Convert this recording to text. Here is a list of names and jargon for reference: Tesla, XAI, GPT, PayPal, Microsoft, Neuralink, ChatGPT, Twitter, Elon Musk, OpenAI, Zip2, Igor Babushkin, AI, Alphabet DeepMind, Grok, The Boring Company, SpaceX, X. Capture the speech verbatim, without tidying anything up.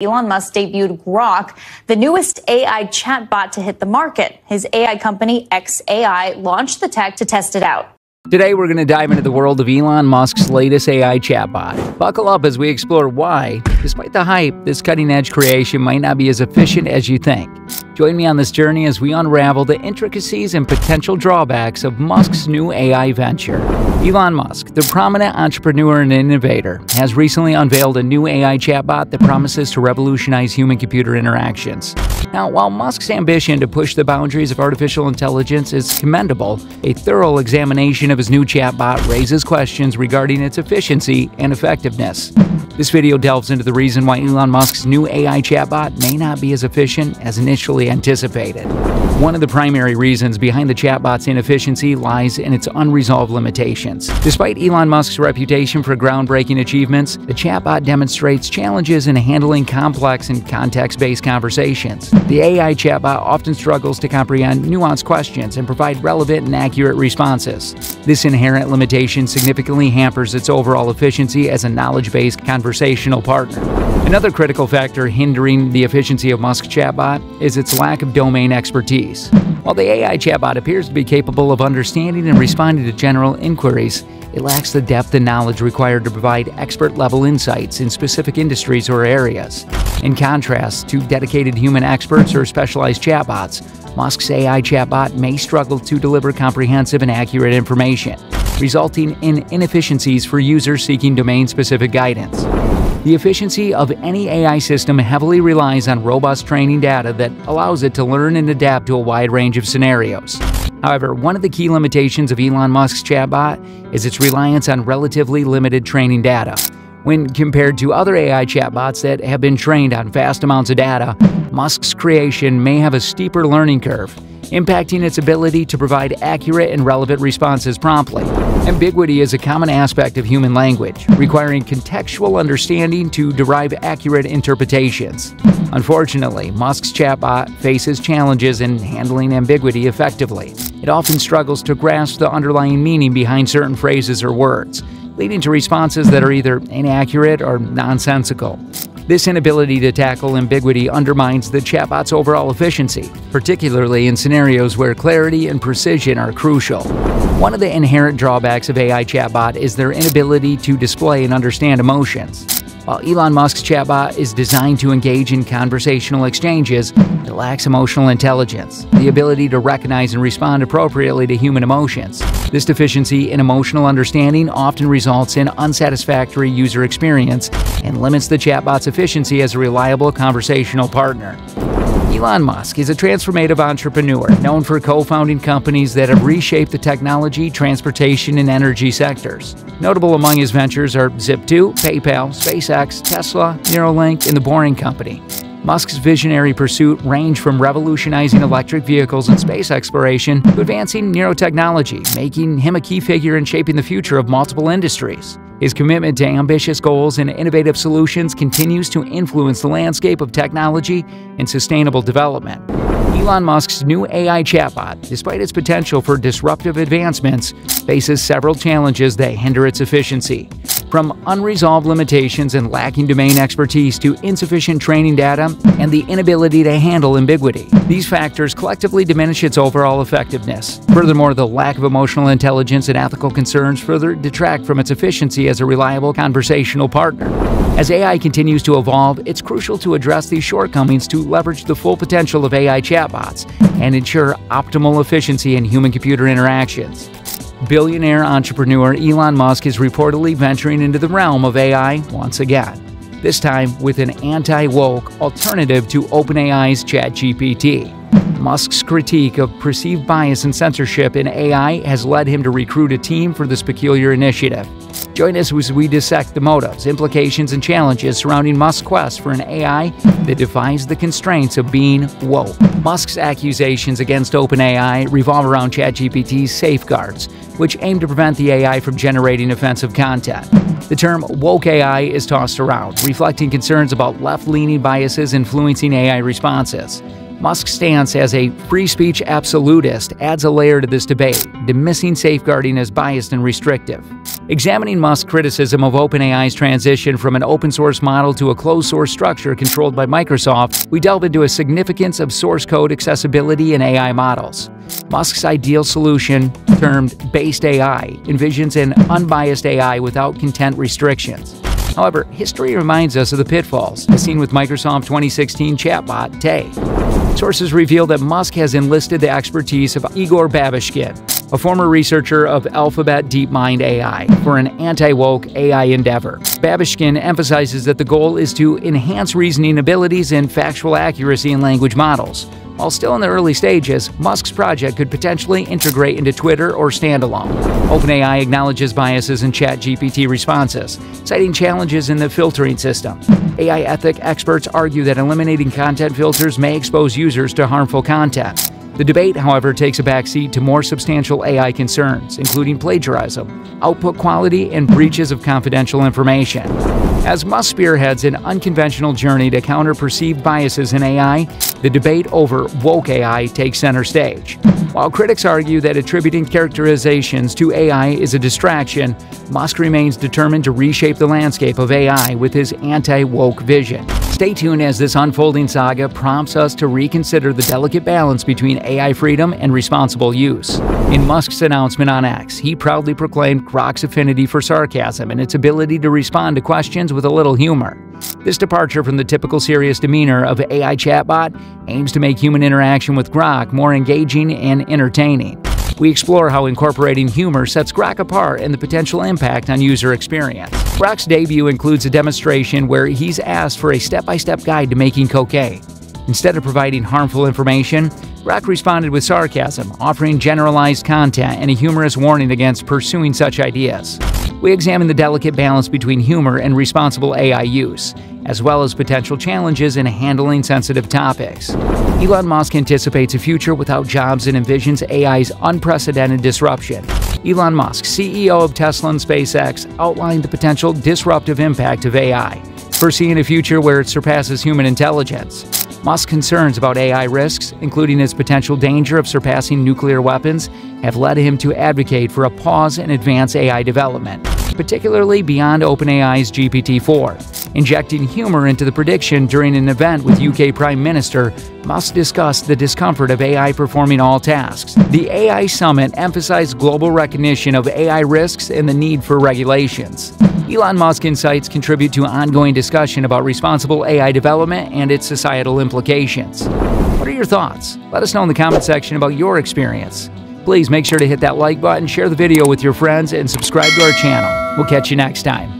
Elon Musk debuted Grok, the newest A I chatbot to hit the market. His A I company, X A I, launched the tech to test it out. Today, we're going to dive into the world of Elon Musk's latest A I chatbot. Buckle up as we explore why, despite the hype, this cutting-edge creation might not be as efficient as you think. Join me on this journey as we unravel the intricacies and potential drawbacks of Musk's new A I venture. Elon Musk, the prominent entrepreneur and innovator, has recently unveiled a new A I chatbot that promises to revolutionize human-computer interactions. Now, while Musk's ambition to push the boundaries of artificial intelligence is commendable, a thorough examination of his new chatbot raises questions regarding its efficiency and effectiveness. This video delves into the reason why Elon Musk's new A I chatbot may not be as efficient as initially anticipated. One of the primary reasons behind the chatbot's inefficiency lies in its unresolved limitations. Despite Elon Musk's reputation for groundbreaking achievements, the chatbot demonstrates challenges in handling complex and context-based conversations. The A I chatbot often struggles to comprehend nuanced questions and provide relevant and accurate responses. This inherent limitation significantly hampers its overall efficiency as a knowledge-based conversational partner. Another critical factor hindering the efficiency of Musk's chatbot is its lack of domain expertise. While the A I chatbot appears to be capable of understanding and responding to general inquiries, it lacks the depth and knowledge required to provide expert-level insights in specific industries or areas. In contrast to dedicated human experts or specialized chatbots, Musk's A I chatbot may struggle to deliver comprehensive and accurate information, resulting in inefficiencies for users seeking domain-specific guidance. The efficiency of any A I system heavily relies on robust training data that allows it to learn and adapt to a wide range of scenarios. However, one of the key limitations of Elon Musk's chatbot is its reliance on relatively limited training data. When compared to other A I chatbots that have been trained on vast amounts of data, Musk's creation may have a steeper learning curve, impacting its ability to provide accurate and relevant responses promptly. Ambiguity is a common aspect of human language, requiring contextual understanding to derive accurate interpretations. Unfortunately, Musk's chatbot faces challenges in handling ambiguity effectively. It often struggles to grasp the underlying meaning behind certain phrases or words, leading to responses that are either inaccurate or nonsensical. This inability to tackle ambiguity undermines the chatbot's overall efficiency, particularly in scenarios where clarity and precision are crucial. One of the inherent drawbacks of A I chatbot is their inability to display and understand emotions. While Elon Musk's chatbot is designed to engage in conversational exchanges, it lacks emotional intelligence, the ability to recognize and respond appropriately to human emotions. This deficiency in emotional understanding often results in unsatisfactory user experience and limits the chatbot's efficiency as a reliable conversational partner. Elon Musk is a transformative entrepreneur known for co-founding companies that have reshaped the technology, transportation, and energy sectors. Notable among his ventures are Zip two, PayPal, SpaceX, Tesla, Neuralink, and The Boring Company. Musk's visionary pursuit range from revolutionizing electric vehicles and space exploration to advancing neurotechnology, making him a key figure in shaping the future of multiple industries. His commitment to ambitious goals and innovative solutions continues to influence the landscape of technology and sustainable development. Elon Musk's new A I chatbot, despite its potential for disruptive advancements, faces several challenges that hinder its efficiency. From unresolved limitations and lacking domain expertise to insufficient training data and the inability to handle ambiguity, these factors collectively diminish its overall effectiveness. Furthermore, the lack of emotional intelligence and ethical concerns further detract from its efficiency as a reliable conversational partner. As A I continues to evolve, it's crucial to address these shortcomings to leverage the full potential of A I chatbots and ensure optimal efficiency in human-computer interactions. Billionaire entrepreneur Elon Musk is reportedly venturing into the realm of A I once again, this time with an anti-woke alternative to OpenAI's ChatGPT. Musk's critique of perceived bias and censorship in A I has led him to recruit a team for this peculiar initiative. Join us as we dissect the motives, implications, and challenges surrounding Musk's quest for an A I that defies the constraints of being woke. Musk's accusations against OpenAI revolve around ChatGPT's safeguards, which aim to prevent the A I from generating offensive content. The term woke A I is tossed around, reflecting concerns about left-leaning biases influencing A I responses. Musk's stance as a free speech absolutist adds a layer to this debate, dismissing safeguarding as biased and restrictive. Examining Musk's criticism of OpenAI's transition from an open-source model to a closed-source structure controlled by Microsoft, we delve into the significance of source code accessibility in A I models. Musk's ideal solution, termed based A I, envisions an unbiased A I without content restrictions. However, history reminds us of the pitfalls, as seen with Microsoft's twenty sixteen chatbot, Tay. Sources reveal that Musk has enlisted the expertise of Igor Babushkin, a former researcher of Alphabet DeepMind A I, for an anti-woke A I endeavor. Babushkin emphasizes that the goal is to enhance reasoning abilities and factual accuracy in language models. While still in the early stages, Musk's project could potentially integrate into Twitter or standalone. OpenAI acknowledges biases in ChatGPT responses, citing challenges in the filtering system. A I ethics experts argue that eliminating content filters may expose users to harmful content. The debate, however, takes a backseat to more substantial A I concerns, including plagiarism, output quality, and breaches of confidential information. As Musk spearheads an unconventional journey to counter perceived biases in A I, the debate over woke A I takes center stage. While critics argue that attributing characterizations to A I is a distraction, Musk remains determined to reshape the landscape of A I with his anti-woke vision. Stay tuned as this unfolding saga prompts us to reconsider the delicate balance between A I freedom and responsible use. In Musk's announcement on X, he proudly proclaimed Grok's affinity for sarcasm and its ability to respond to questions with a little humor. This departure from the typical serious demeanor of A I chatbot aims to make human interaction with Grok more engaging and entertaining. We explore how incorporating humor sets Grok apart and the potential impact on user experience. Grok's debut includes a demonstration where he's asked for a step-by-step guide to making cocaine. Instead of providing harmful information, Grok responded with sarcasm, offering generalized content and a humorous warning against pursuing such ideas. We examine the delicate balance between humor and responsible A I use, as well as potential challenges in handling sensitive topics. Elon Musk anticipates a future without jobs and envisions A I's unprecedented disruption. Elon Musk, C E O of Tesla and SpaceX, outlined the potential disruptive impact of A I, foreseeing a future where it surpasses human intelligence. Musk's concerns about A I risks, including its potential danger of surpassing nuclear weapons, have led him to advocate for a pause in advanced A I development, particularly beyond OpenAI's G P T four. Injecting humor into the prediction during an event with U K Prime Minister, Musk discussed the discomfort of A I performing all tasks. The A I Summit emphasized global recognition of A I risks and the need for regulations. Elon Musk's insights contribute to ongoing discussion about responsible A I development and its societal implications. What are your thoughts? Let us know in the comment section about your experience. Please make sure to hit that like button, share the video with your friends, and subscribe to our channel. We'll catch you next time.